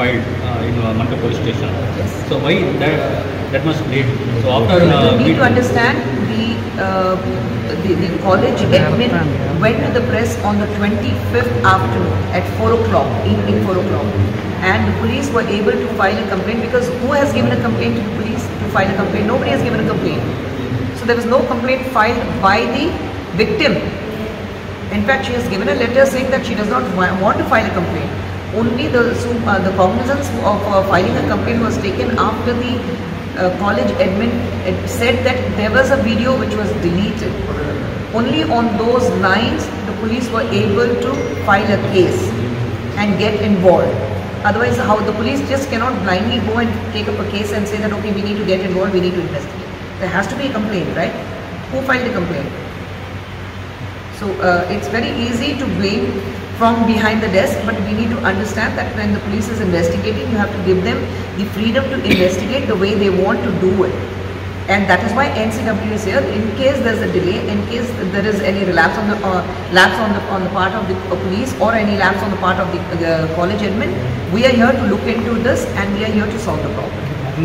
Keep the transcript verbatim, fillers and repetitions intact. filed uh, in uh, Mankapur station. Yes. So why that that must lead? So after uh, you need to understand the, uh, the the college admin went to the press on the twenty-fifth afternoon at four o'clock in, in four o'clock, and the police were able to file a complaint because who has given a complaint to the police to file a complaint? Nobody has given a complaint. So there was no complaint filed by the victim. In fact, she has given a letter saying that she does not want to file a complaint. Only the uh, the cognizance of uh, filing a complaint was taken after the uh, college admin said that there was a video which was deleted. Only on those lines the police were able to file a case and get involved. Otherwise, how the police just cannot blindly go and take up a case and say that okay, we need to get involved, we need to investigate. There has to be a complaint, right? Who filed the complaint? So uh, it's very easy to blame from behind the desk, but we need to understand that when the police is investigating, you have to give them the freedom to investigate the way they want to do it. And that is why N C W is here. In case there's a delay, in case there is any relapse on the uh, lapse on the on the part of the uh, police or any lapse on the part of the, uh, the college admin, we are here to look into this and we are here to solve the problem.